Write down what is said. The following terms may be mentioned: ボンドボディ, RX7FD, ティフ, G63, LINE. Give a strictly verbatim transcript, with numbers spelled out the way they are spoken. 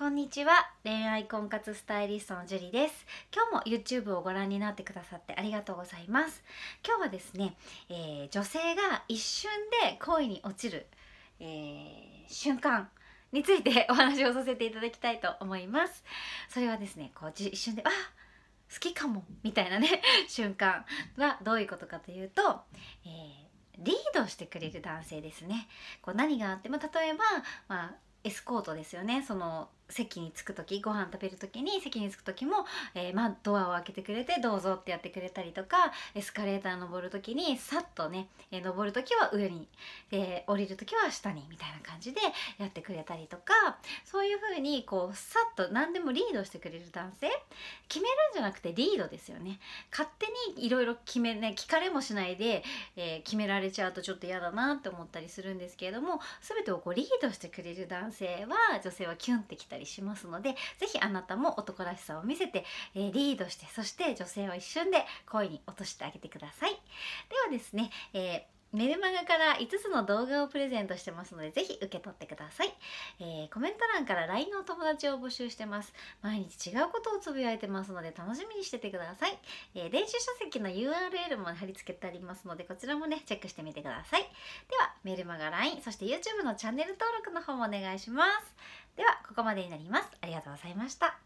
こんにちは、恋愛婚活スタイリストのジュリです。今日も YouTube をご覧になってくださってありがとうございます。今日はですね、えー、女性が一瞬で恋に落ちる、えー、瞬間についてお話をさせていただきたいと思います。それはですね、こう一瞬で、あっ好きかもみたいなね瞬間はどういうことかというと、えー、リードしてくれる男性ですね。こう何があっても、例えば、まあ、エスコートですよね。その席に着く時、ご飯食べる時に席に着く時も、えーまあ、ドアを開けてくれてどうぞってやってくれたりとか、エスカレーター登る時にさっとね、えー、登る時は上に、えー、降りる時は下にみたいな感じでやってくれたりとか、そういう風にこうさっと何でもリードしてくれる男性、決めるんじゃなくてリードですよね。勝手にいろいろ決めね聞かれもしないで、えー、決められちゃうとちょっと嫌だなって思ったりするんですけれども、全てをこうリードしてくれる男性は、女性はキュンってきたりしますので、ぜひあなたも男らしさを見せて、えー、リードして、そして女性を一瞬で恋に落としてあげてください。ではですね、えー、メルマガからいつつの動画をプレゼントしてますので、ぜひ受け取ってください。えー、コメント欄から ライン のお友達を募集してます。毎日違うことをつぶやいてますので、楽しみにしててください。えー、電子書籍の ユーアールエル も貼り付けてありますので、こちらもねチェックしてみてください。ではメルマガ、ライン、そして YouTube のチャンネル登録の方もお願いします。ではここまでになります。ありがとうございました。